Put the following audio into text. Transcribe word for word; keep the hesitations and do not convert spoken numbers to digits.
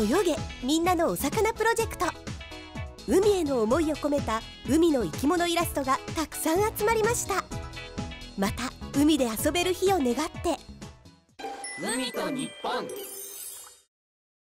泳げみんなのお魚プロジェクト。海への思いを込めた海の生き物イラストがたくさん集まりました。また海で遊べる日を願って、海と日本。